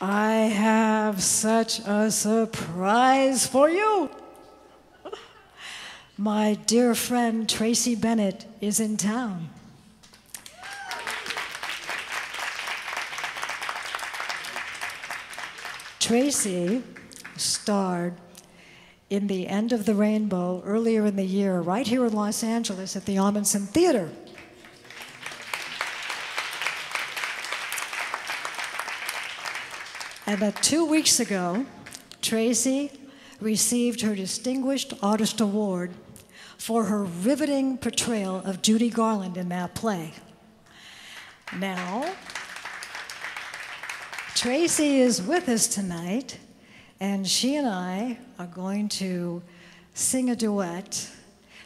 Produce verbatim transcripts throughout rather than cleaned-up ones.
I have such a surprise for you. My dear friend Tracie Bennett is in town. Tracie starred in The End of the Rainbow earlier in the year, right here in Los Angeles at the Ahmanson Theater. And that two weeks ago, Tracie received her Distinguished Artist Award for her riveting portrayal of Judy Garland in that play. Now, Tracie is with us tonight, and she and I are going to sing a duet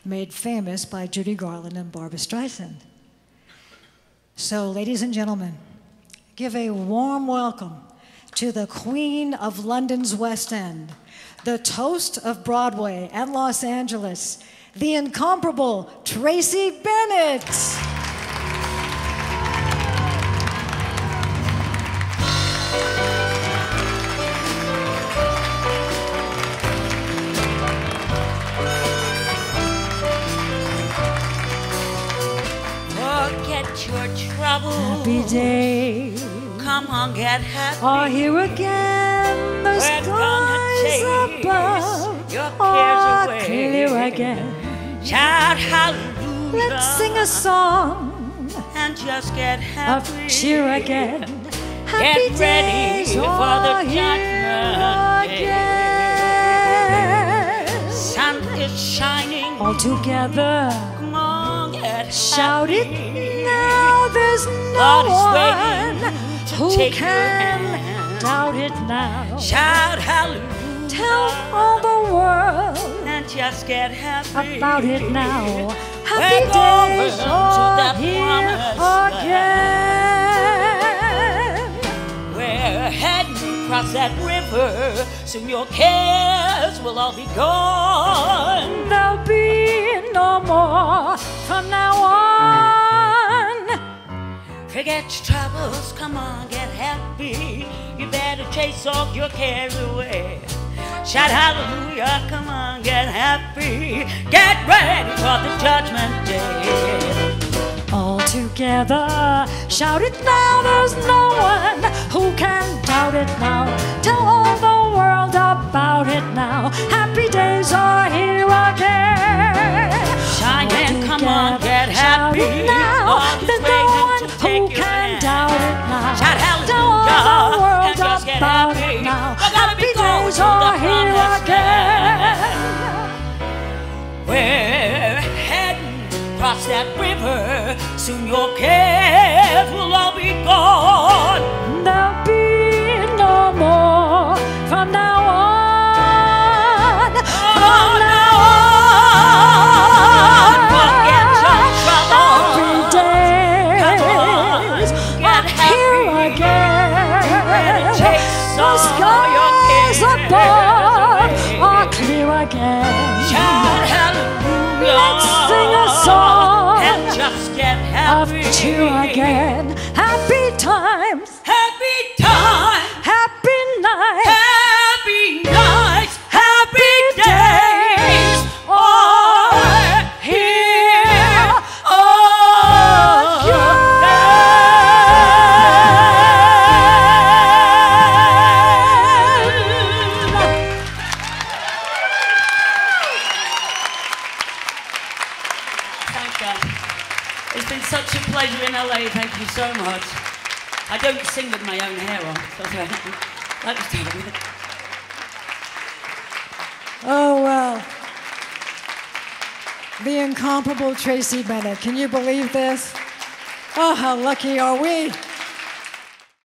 made famous by Judy Garland and Barbra Streisand. So, ladies and gentlemen, give a warm welcome to the Queen of London's West End, the toast of Broadway and Los Angeles, the incomparable Tracie Bennett. Forget your troubles. Happy day. Come on, get happy. Are here again. The skies above your cares are away. Clear again. Shout hallelujah. Let's sing a song and just get happy. Up cheer again. Happy get ready for the judgment day. Sun is shining. All together. Come on, get happy. Shout it now. There's no one who take can doubt it now. Shout hallelujah. Tell all the world and just get happy about it now. Happy We're days are here again. We're heading across that river. Soon your cares will all be gone. There'll be no more from now on. Forget your troubles, come on, get happy. You better chase all your cares away. Shout hallelujah, come on, get happy. Get ready for the judgment day. All together, shout it now, there's no one who can doubt it now. Tell all the world about it now. Happy days are here again. Shine and come on, get happy. Shout it now, there's no one who can doubt it now. Shout hallelujah and just get happy. Happy days are here again. We're heading across that river. Soon your cares will all be gone. There'll be no more from now on. From now on. Forget your troubles. Every day. Get here again. The skies above are clear again. Shout hallelujah. Let's sing a song and just get happy. Up to again. Happy times. Happy times. Happy nights. Thank you so much. I don't sing with my own hair on. So that was terrible. Oh, well. The incomparable Tracie Bennett. Can you believe this? Oh, how lucky are we?